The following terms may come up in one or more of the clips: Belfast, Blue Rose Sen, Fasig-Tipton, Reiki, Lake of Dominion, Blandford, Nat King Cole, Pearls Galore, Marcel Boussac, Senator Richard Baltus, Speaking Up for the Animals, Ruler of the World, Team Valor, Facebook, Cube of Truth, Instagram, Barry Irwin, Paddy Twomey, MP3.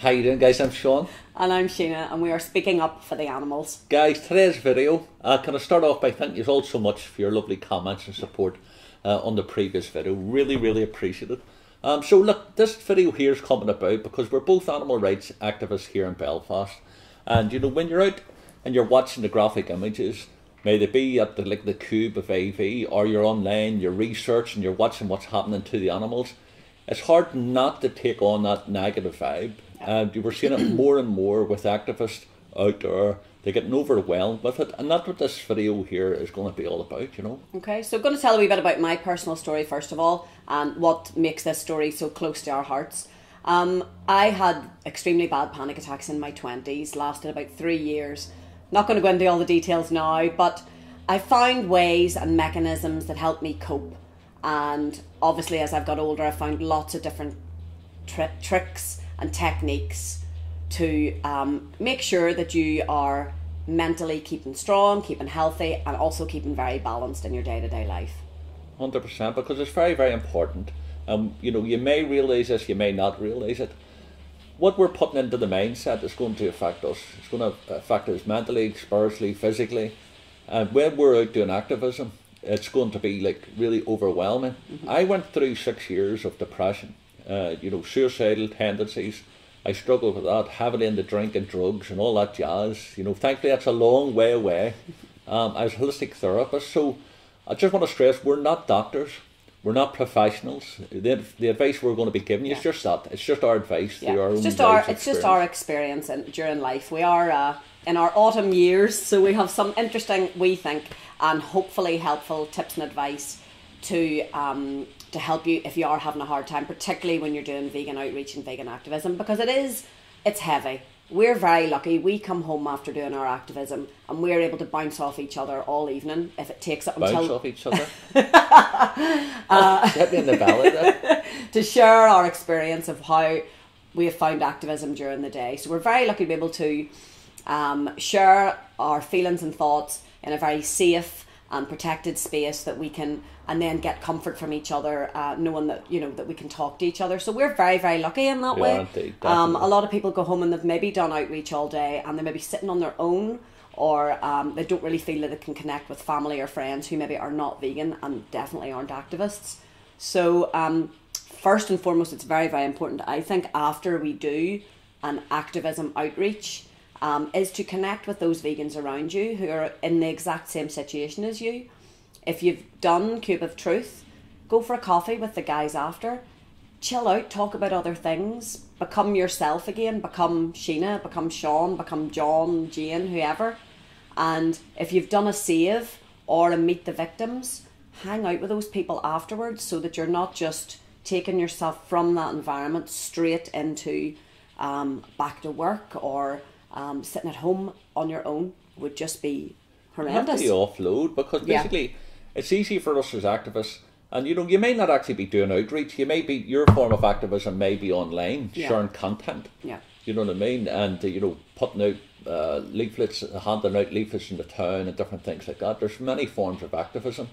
How you doing, guys? I'm Sean. And I'm Sheena, and we are Speaking Up for the Animals. Guys, today's video, can I start off by thanking you all so much for your lovely comments and support on the previous video. Really, really appreciate it. So look, this video here is coming about because we're both animal rights activists here in Belfast. And you know, when you're out and you're watching the graphic images, may they be at the, like the Cube of AV, or you're online, you're researching, you're watching what's happening to the animals, it's hard not to take on that negative vibe. And we're seeing it more and more with activists out there. They're getting overwhelmed with it, and that's what this video here is going to be all about, you know. Okay, so I'm going to tell a wee bit about my personal story first of all, and what makes this story so close to our hearts. I had extremely bad panic attacks in my 20s, lasted about 3 years. Not going to go into all the details now, but I found ways and mechanisms that helped me cope. And obviously as I've got older, I found lots of different tricks and techniques to make sure that you are mentally keeping strong, keeping healthy, and also keeping very balanced in your day-to-day life. 100%, because it's very, very important. You know, you may realise this, you may not realise it. What we're putting into the mindset is going to affect us. It's going to affect us mentally, spiritually, physically. And when we're out doing activism, it's going to be like really overwhelming. Mm-hmm. I went through 6 years of depression. You know, suicidal tendencies. I struggled with that, heavily into drink and drugs and all that jazz. You know, thankfully that's a long way away. I was a holistic therapist, so I just want to stress we're not doctors, we're not professionals. The advice we're going to be giving you is just that. It's just our advice through our own life experience. It's just our experience during life. We are in our autumn years, so we have some interesting, we think, and hopefully helpful tips and advice to help you if you are having a hard time, particularly when you're doing vegan outreach and vegan activism, because it's heavy. We're very lucky. We come home after doing our activism and we're able to bounce off each other all evening if it takes up until... Bounce off each other? Hit me in the belly then. To share our experience of how we have found activism during the day. So we're very lucky to be able to share our feelings and thoughts in a very safe and protected space that we can... and then get comfort from each other, knowing that, you know, that we can talk to each other. So we're very, very lucky in that way. Indeed, a lot of people go home and they've maybe done outreach all day and they're maybe sitting on their own, or they don't really feel that they can connect with family or friends who maybe are not vegan and definitely aren't activists. So first and foremost, it's very, very important, I think, after we do an activism outreach, is to connect with those vegans around you who are in the exact same situation as you. If you've done Cube of Truth, go for a coffee with the guys after. Chill out, talk about other things, become yourself again, become Sheena, become Sean, become John, Jane, whoever. And if you've done a save or a meet the victims, hang out with those people afterwards so that you're not just taking yourself from that environment straight into back to work, or sitting at home on your own would just be horrendous. You have to be offload, because basically... Yeah. It's easy for us as activists, and you know, you may not actually be doing outreach. You may be, your form of activism may be online, sharing content. Yeah. You know what I mean? And you know, putting out leaflets, handing out leaflets in the town and different things like that. There's many forms of activism.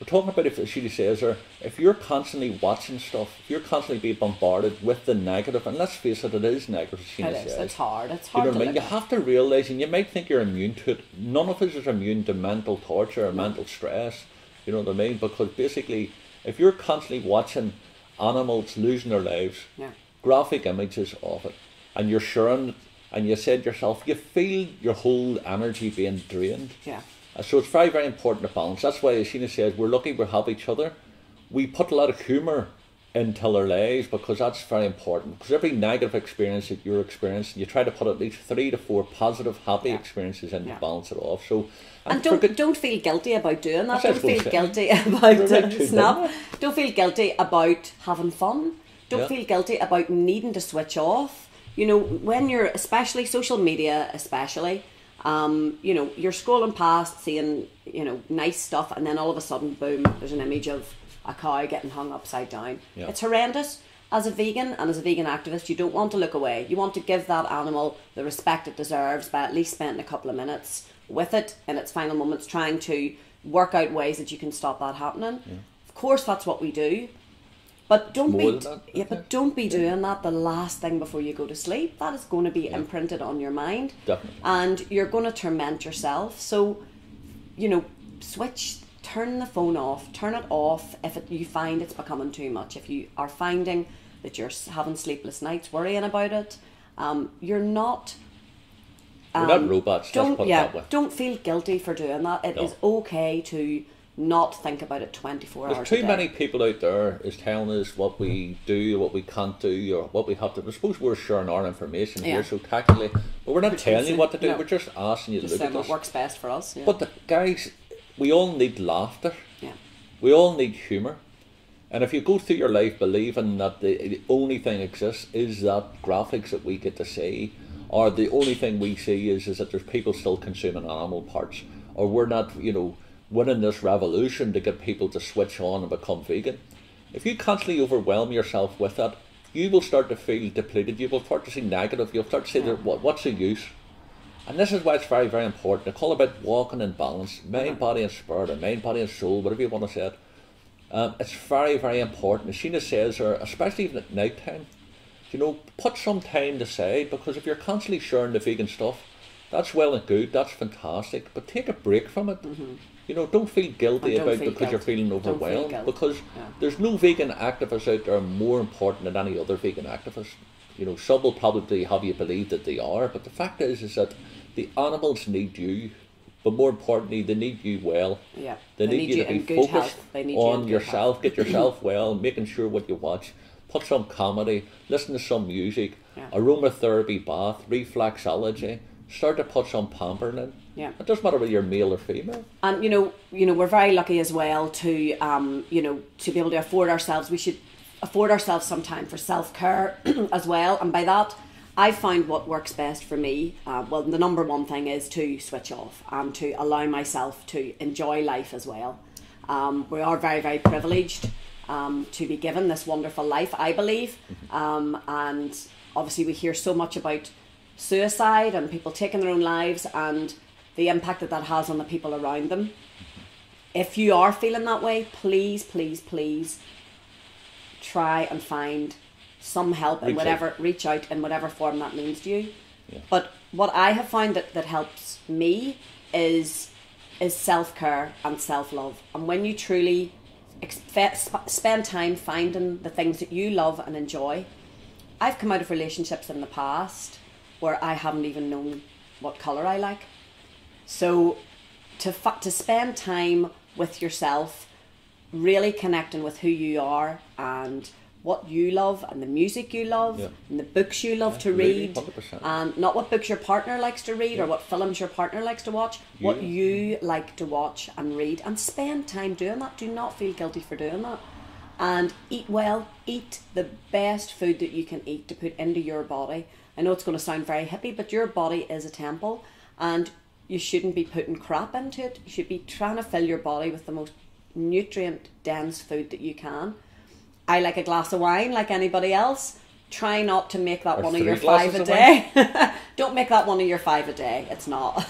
We're talking about, if she says there, if you're constantly watching stuff, if you're constantly being bombarded with the negative, and let's face it, it is negative, as Sheena says. It's hard. It's hard. You know what I mean? You have to realise, and you might think you're immune to it. None of us is immune to mental torture or mental stress. You know what I mean? Because basically, if you're constantly watching animals losing their lives, graphic images of it, and you're sharing it, and you said yourself, you feel your whole energy being drained. Yeah. So it's very, very important to balance. That's why, as Sheena says, we're lucky we have each other. We put a lot of humour into our lives because that's very important. Because every negative experience that you're experiencing, you try to put at least 3 to 4 positive, happy experiences in to balance it off. So, and don't feel guilty about doing that. Don't feel guilty about snap. Don't feel guilty about having fun. Don't feel guilty about needing to switch off. You know, when you're, especially social media, especially... you know, you're scrolling past, seeing, you know, nice stuff, and then all of a sudden, boom, there's an image of a cow getting hung upside down. Yeah. It's horrendous. As a vegan and as a vegan activist, you don't want to look away. You want to give that animal the respect it deserves by at least spending a couple of minutes with it in its final moments, trying to work out ways that you can stop that happening. Yeah. Of course, that's what we do. But don't be doing that the last thing before you go to sleep. That is going to be imprinted on your mind. Definitely. And you're going to torment yourself. So, you know, switch, turn the phone off, turn it off if you find it's becoming too much. If you are finding that you're having sleepless nights worrying about it, you're not... We're not robots, just put that way. Don't feel guilty for doing that. It is okay to not think about it 24 hours a day. There's too many people out there is telling us what we do, what we can't do, or what we have to do. I suppose we're sharing our information here, so tactically, but we're not telling you what to do. No. We're just asking you to look at what works best for us. Yeah. But the guys, we all need laughter. Yeah. We all need humour. And if you go through your life believing that the only thing exists is that graphics that we get to see, or the only thing we see is that there's people still consuming animal parts, or we're not, you know, winning this revolution to get people to switch on and become vegan. If you constantly overwhelm yourself with that, you will start to feel depleted, you will start to see negative, you'll start to say, what's the use? And this is why it's very, very important. It's all about walking in balance, mind, body and spirit, or mind, body and soul, whatever you want to say it. It's very, very important. As Sheena says, or especially even at night time, you know, put some time aside, because if you're constantly sharing the vegan stuff, that's well and good, that's fantastic, but take a break from it. You know, don't feel guilty because you're feeling overwhelmed. There's no vegan activists out there more important than any other vegan activist. You know, some will probably have you believe that they are, but the fact is that the animals need you, but more importantly, they need you well. Yeah. They need you to be focused on yourself, get yourself well, making sure what you watch, put some comedy, listen to some music, aromatherapy bath, reflexology. Start to put some pampering in. Yeah. It doesn't matter whether you're male or female. And you know, we're very lucky as well to you know, to be able to afford ourselves. We should afford ourselves some time for self-care as well. And by that, I found what works best for me. Well, the number one thing is to switch off and to allow myself to enjoy life as well. We are very, very privileged to be given this wonderful life, I believe. And obviously we hear so much about suicide and people taking their own lives and the impact that that has on the people around them. If you are feeling that way, please, please, please try and find some help and reach out in whatever form that means to you. Yeah. But what I have found that helps me is self-care and self-love. And when you truly spend time finding the things that you love and enjoy, I've come out of relationships in the past where I haven't even known what colour I like. So to spend time with yourself, really connecting with who you are and what you love and the music you love and the books you love to read, 100%. And not what books your partner likes to read or what films your partner likes to watch, what you like to watch and read, and spend time doing that. Do not feel guilty for doing that. And eat well, eat the best food that you can eat to put into your body. I know it's going to sound very hippie, but your body is a temple and you shouldn't be putting crap into it. You should be trying to fill your body with the most nutrient-dense food that you can. I like a glass of wine like anybody else. Try not to make that one of your 5 a day. Don't make that one of your 5 a day. It's not.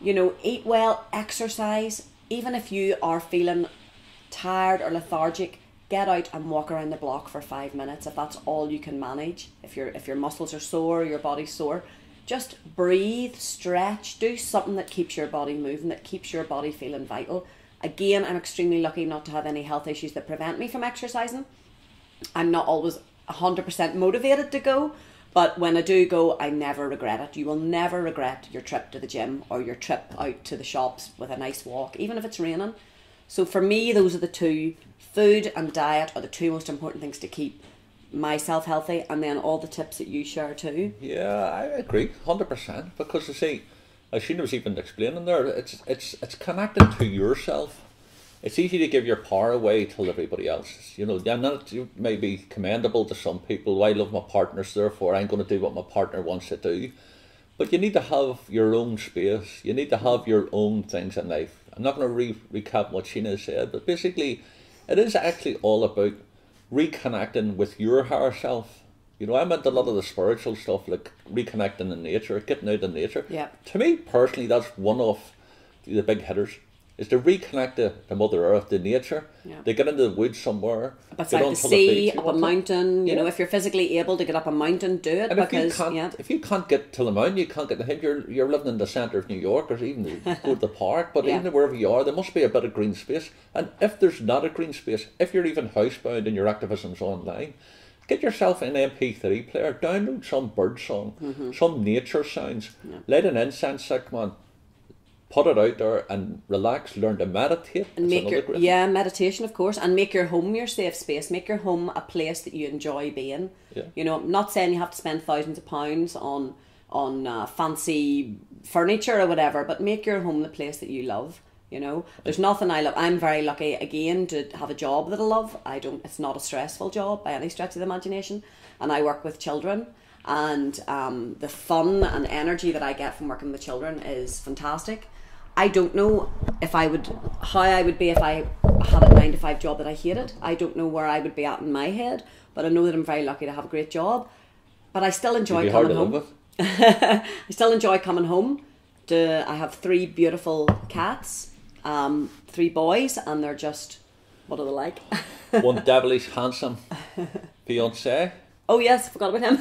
You know, eat well, exercise. Even if you are feeling tired or lethargic, get out and walk around the block for 5 minutes if that's all you can manage. If your muscles are sore, your body's sore, just breathe, stretch, do something that keeps your body moving, that keeps your body feeling vital. Again, I'm extremely lucky not to have any health issues that prevent me from exercising. I'm not always 100% motivated to go, but when I do go, I never regret it. You will never regret your trip to the gym or your trip out to the shops with a nice walk, even if it's raining. So for me, those are the two. Food and diet are the two most important things to keep myself healthy, and then all the tips that you share too. Yeah, I agree, 100%. Because you see, as Sheena was even explaining there, it's connected to yourself. It's easy to give your power away to everybody else. You know, you may be commendable to some people. I love my partners, therefore I'm going to do what my partner wants to do. But you need to have your own space. You need to have your own things in life. I'm not going to recap what Sheena said, but basically, it is actually all about reconnecting with your higher self. You know, I'm into a lot of the spiritual stuff, like reconnecting in nature, getting out in nature. Yeah. To me, personally, that's one of the big hitters. is to reconnect to Mother Earth, to nature. Yeah. They get into the woods somewhere. Beside the sea, up a mountain. You know, if you're physically able to get up a mountain, do it. And because if you can't get to the mountain, you can't get to the hill. You're living in the centre of New York, or even go to the park. But even wherever you are, there must be a bit of green space. And if there's not a green space, if you're even housebound and your activism's online, get yourself an MP3 player, download some bird song, some nature sounds, light an incense stick, man, put it out there and relax, learn to meditate. And make your, meditation, of course, and make your home your safe space, make your home a place that you enjoy being. Yeah. You know, I'm not saying you have to spend thousands of pounds on fancy furniture or whatever, but make your home the place that you love. You know, there's nothing I love. I'm very lucky again to have a job that I love. It's not a stressful job by any stretch of the imagination, and I work with children, and the fun and energy that I get from working with children is fantastic. I don't know how I would be if I had a 9-to-5 job that I hated. I don't know where I would be at in my head, but I know that I'm very lucky to have a great job. But I still enjoy coming home. I still enjoy coming home. I have 3 beautiful cats. 3 boys, and they're just, what are they like? One devilish handsome fiance. Oh yes, I forgot about him.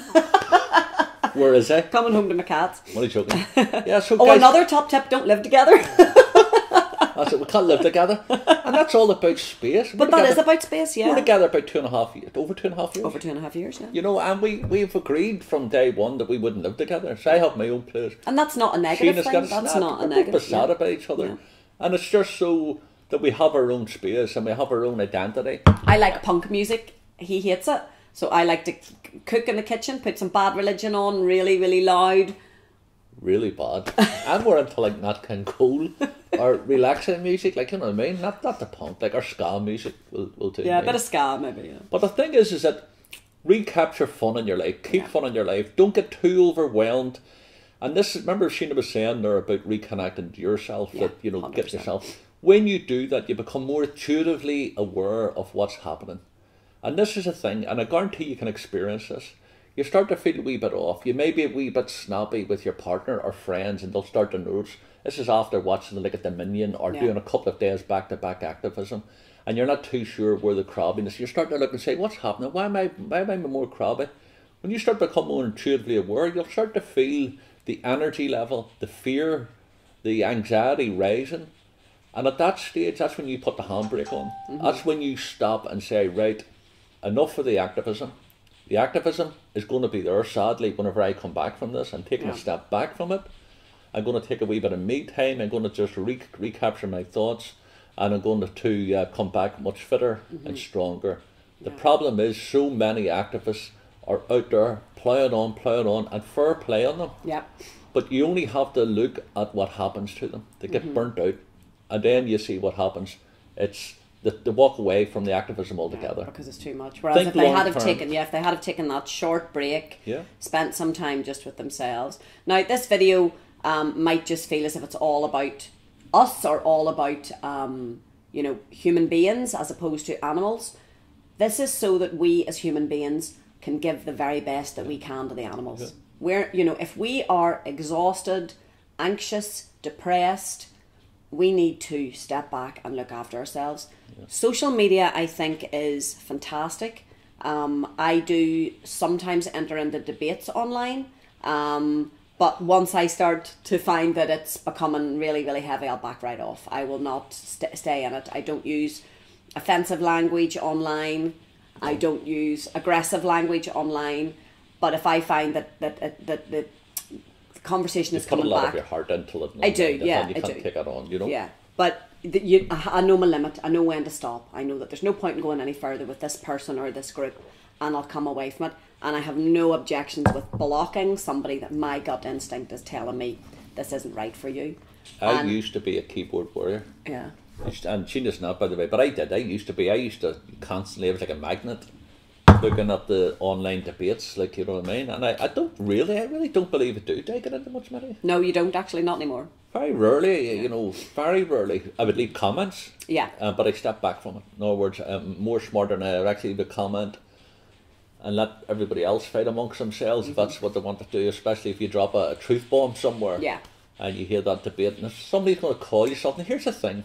Where is he? Coming home to my cats. What are you joking? Yeah, so guys, another top tip, don't live together. That's it, we can't live together. And that's all about space. But that is about space, yeah. We're together about 2.5 years. Over 2.5 years? Over 2.5 years, yeah. You know, and we've agreed from day one that we wouldn't live together. So I have my own place. And that's not a negative thing. That's not a negative. We're sad about each other. Yeah. And it's just so that we have our own space and we have our own identity. I like punk music. He hates it. So I like to cook in the kitchen, put some Bad Religion on, really, really loud. Really bad. And we're into like Nat King Cole or relaxing music, like, you know what I mean? Not the punk, like our ska music will do. Yeah, a bit of ska maybe, yeah. But the thing is that recapture fun in your life. Keep fun in your life. Don't get too overwhelmed. And this, remember Sheena was saying there about reconnecting to yourself, that, you know, 100%. Get yourself. When you do that, you become more intuitively aware of what's happening. And this is a thing, and I guarantee you can experience this. You start to feel a wee bit off. You may be a wee bit snappy with your partner or friends, and they'll start to notice. This is after watching the Lake of Dominion or doing a couple of days back-to-back activism, and you're not too sure where the crabbiness is. You're starting to look and say, what's happening? Why am I more crabby? When you start to become more intuitively aware, you'll start to feel the energy level, the fear, the anxiety rising. And at that stage, that's when you put the handbrake on. That's when you stop and say, right, enough of the activism. The activism is going to be there, sadly, whenever I come back from this. I'm taking a step back from it. I'm going to take a wee bit of me time. I'm going to just recapture my thoughts. And I'm going to come back much fitter and stronger. The problem is so many activists are out there playing on, and fair play on them. Yeah. But you only have to look at what happens to them. They get burnt out, and then you see what happens. It's the walk away from the activism altogether. Yeah, because it's too much. Whereas if they had have taken, if they had have taken that short break, spent some time just with themselves. Now this video might just feel as if it's all about us or all about you know, human beings as opposed to animals. This is so that we as human beings can give the very best that we can to the animals. Yeah. We're, you know, if we are exhausted, anxious, depressed, we need to step back and look after ourselves. Yeah. Social media, I think, is fantastic. I do sometimes enter into debates online, but once I start to find that it's becoming really, really heavy, I'll back right off. I will not stay in it. I don't use offensive language online. I don't use aggressive language online, but if I find that the conversation is coming back, you put a lot of your heart into it. I do, yeah, I do. You can't take it on, you know. Yeah, but I know my limit. I know when to stop. I know that there's no point in going any further with this person or this group, and I'll come away from it. And I have no objections with blocking somebody that my gut instinct is telling me this isn't right for you. I used to be a keyboard warrior. Yeah. And Sheena's not, by the way, but I did. I used to constantly, I was like a magnet looking at the online debates, like, you know what I mean? And I really don't believe it do take it into much money. No, you don't actually, not anymore. Very rarely, you know, very rarely. I would leave comments. Yeah. But I stepped back from it. In other words, I'm more smarter now. I would actually leave a comment and let everybody else fight amongst themselves if that's what they want to do, especially if you drop a truth bomb somewhere. Yeah. And you hear that debate and if somebody's going to call you something, here's the thing.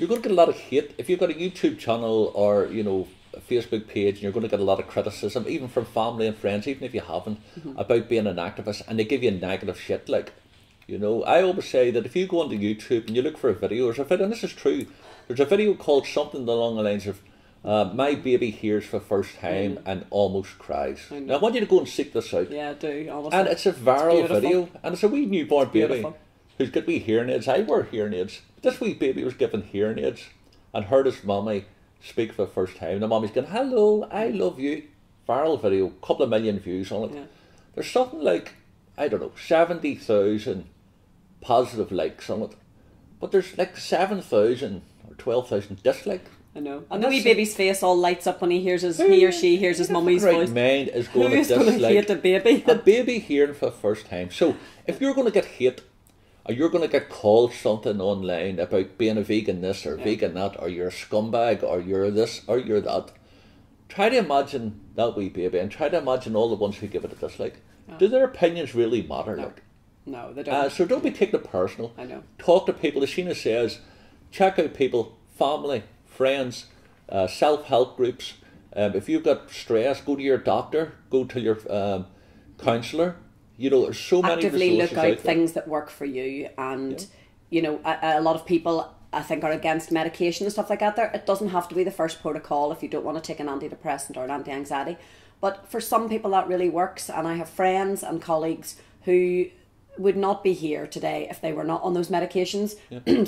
you're going to get a lot of hate. If you've got a YouTube channel or, you know, a Facebook page, and you're going to get a lot of criticism, even from family and friends, even if you haven't, about being an activist, and they give you negative shit, like, you know. I always say that if you go onto YouTube and you look for a video, there's a video, and this is true, there's a video called something along the lines of, my baby hears for the first time and almost cries. Now, I want you to go and seek this out. Yeah, I do. Honestly. And it's a viral video, and it's a wee newborn baby who's got wee hearing aids. I wear hearing aids. This wee baby was given hearing aids and heard his mummy speak for the first time. The mummy's going, "Hello, I love you." Viral video, couple of million views on it. Yeah. There's something like, I don't know, 70,000 positive likes on it, but there's like 7,000 or 12,000 dislikes. I know. And the wee baby's face all lights up when he hears his, he or she hears his mummy's voice. Mind is going to dislike hate a baby. A baby hearing for the first time. So if you're going to get hate, or you're going to get called something online about being a vegan this or vegan that, or you're a scumbag, or you're this, or you're that, try to imagine that wee baby, and try to imagine all the ones who give it a dislike. Do their opinions really matter? No, like? No, they don't. So don't be taking it personal. I know. Talk to people. As Sheena says, check out people, family, friends, self-help groups. If you've got stress, go to your doctor, go to your counsellor. You know, there's so many resources. Actively look out things that work for you. And, you know, a lot of people, I think, are against medication and stuff like that. It doesn't have to be the first protocol if you don't want to take an antidepressant or an anti-anxiety. But for some people that really works. And I have friends and colleagues who would not be here today if they were not on those medications.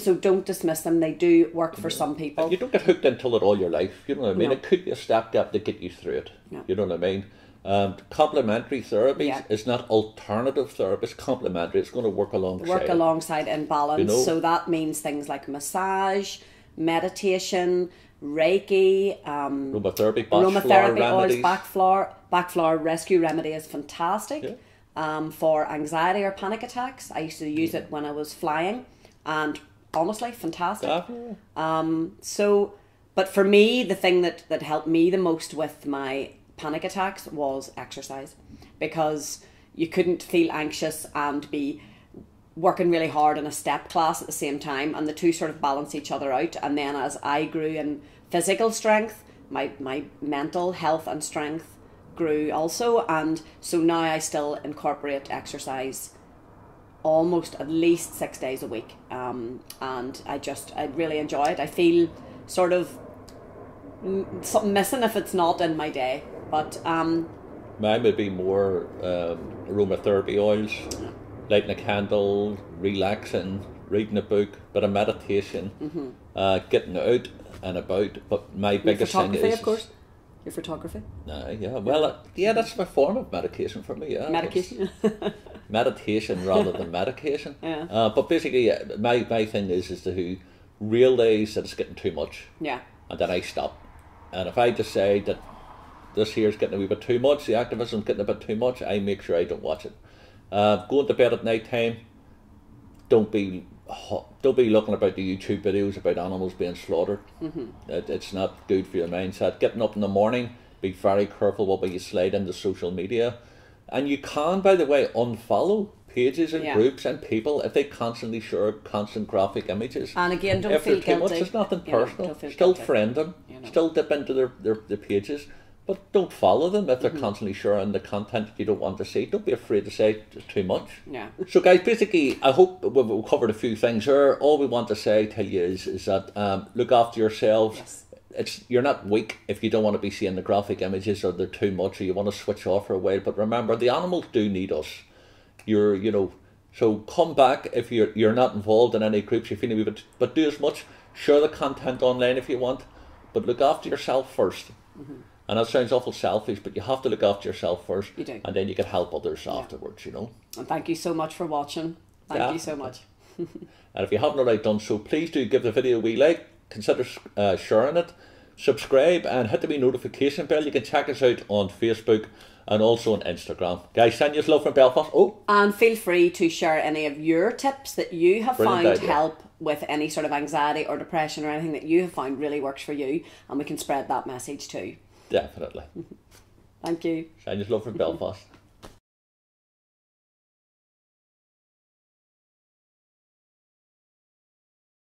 So don't dismiss them. They do work for some people. You don't get hooked until it all your life, you know what I mean? It could be a stopgap to get you through it, you know what I mean? Complementary therapies is not alternative therapy, it's complementary. It's going to work alongside. Work alongside in balance. You know? So that means things like massage, meditation, Reiki, aromatherapy, oils, back flower rescue remedy is fantastic. For anxiety or panic attacks. I used to use it when I was flying, and honestly, fantastic. So, but for me, the thing that helped me the most with my panic attacks was exercise, because you couldn't feel anxious and be working really hard in a step class at the same time, and the two sort of balance each other out. And then as I grew in physical strength, my mental health and strength grew also, and so now I still incorporate exercise almost at least 6 days a week, and I really enjoy it. I feel sort of something missing if it's not in my day, but mine would be more aromatherapy oils, lighting a candle, relaxing, reading a book, bit of meditation, getting out and about. But my biggest thing is of course. Your photography? Yeah, that's my form of medication for me. Yeah, medication? Meditation rather than medication. Yeah. But basically, my thing is to realise that it's getting too much. Yeah. And then I stop. And if I decide that this here's getting a wee bit too much, the activism's getting a bit too much, I make sure I don't watch it. Going to bed at night time, don't be looking about the YouTube videos about animals being slaughtered. It's not good for your mindset. Getting up in the morning, be very careful what you slide into social media. And you can, by the way, unfollow pages and groups and people if they constantly share constant graphic images. And again, don't feel guilty. It's nothing personal. Still friend them. You know. Still dip into their pages. But don't follow them if they're constantly sharing the content you don't want to see. Don't be afraid to say too much. Yeah. So guys, basically, I hope we've covered a few things here. All we want to say, tell you, is that look after yourselves. Yes. You're not weak if you don't want to be seeing the graphic images, or they're too much, or you want to switch off for a while. But remember, the animals do need us. So come back if you're not involved in any groups. You feel a bit, but do as much. Share the content online if you want, but look after yourself first. And that sounds awful selfish, but you have to look after yourself first. You do. And then you can help others afterwards, you know. And thank you so much for watching. Thank you so much. And if you haven't already done so, please do give the video a wee like, consider sharing it, subscribe, and hit the wee notification bell. You can check us out on Facebook and also on Instagram. Guys, send us love from Belfast. And feel free to share any of your tips that you have found help with any sort of anxiety or depression, or anything that you have found really works for you, and we can spread that message too. Definitely. Thank you. Shine your love from Belfast.